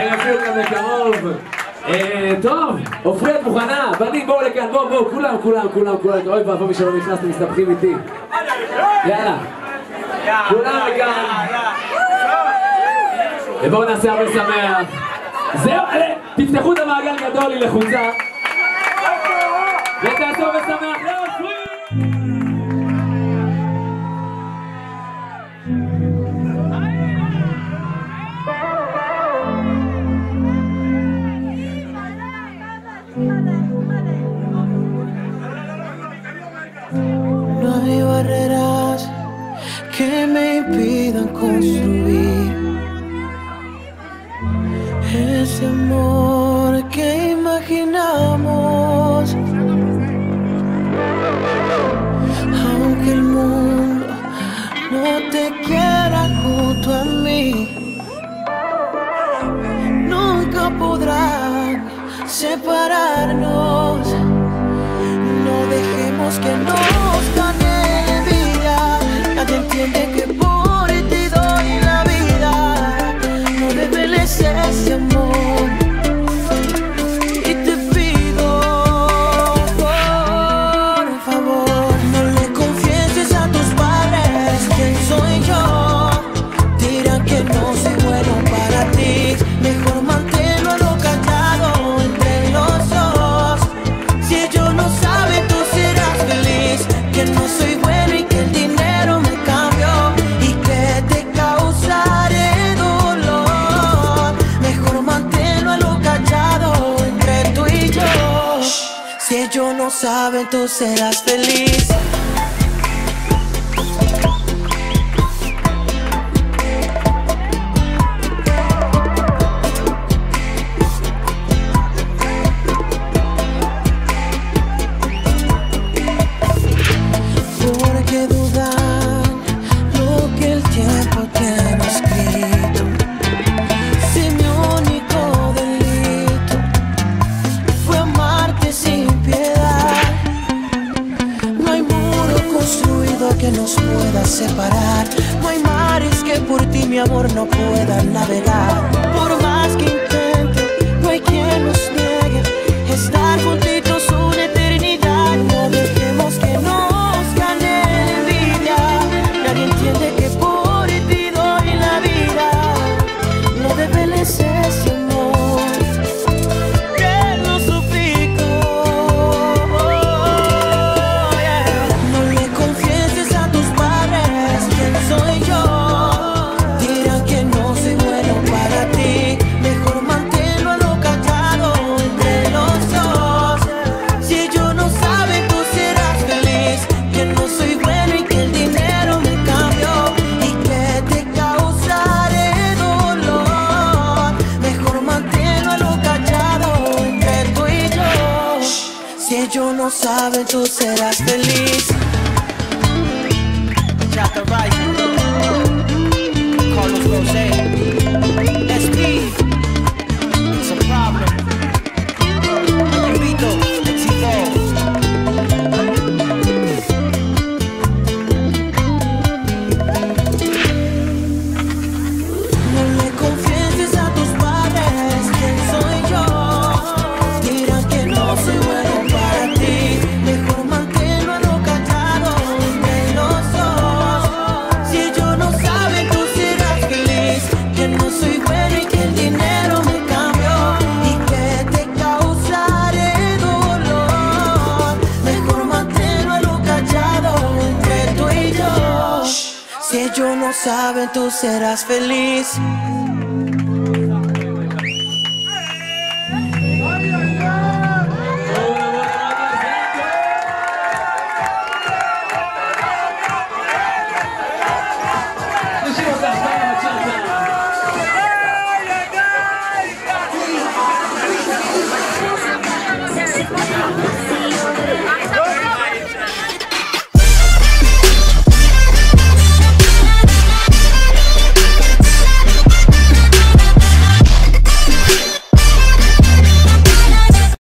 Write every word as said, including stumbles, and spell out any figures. הם יופיעו כאן בקרוב. טוב, עופרי את מוכנה? בנים בואו לכאן, בואו, בואו, כולם, כולם, כולם, כולם. אוי ואבוי שלא נכנסתם, מסתבכים איתי. יאללה. כולם לכאן. ובואו נעשה הרבה שמח. זהו, תפתחו את המעגל גדול לי לחוצה. ותעשו ושמח לעופרי! Barreras que me impidan construir ese amor que imaginamos, aunque el mundo no te quiera junto a mí, nunca podrán separarnos. No dejemos que nos gane. Nadie entiende que por ti doy la vida. No reveles ese amor y te pido por favor, no le confieses a tus padres quién soy yo. Dirán que no soy bueno para ti. Mejor manténlo a lo callado entre los dos. Si ellos no saben, tú serás feliz. Que no soy bueno y que el dinero saben, tú serás feliz. Porque dudan lo que el tiempo tiene escrito. Si mi único delito fue amarte sin piedad, que nos pueda separar. No hay mares que por ti, mi amor, no puedan navegar. Por más que intente, no hay quien nos niegue estar juntitos una eternidad. No dejemos que nos gane la envidia. Nadie entiende que por ti doy la vida. No debeles ese amor que lo suplico. Saben, tú serás feliz. Chata Rice, Carlos Rosé, S P, it's a problem. Repito, éxito. No le confieses a tus padres quién soy yo. Dirán que no soy bueno. Saben, tú serás feliz.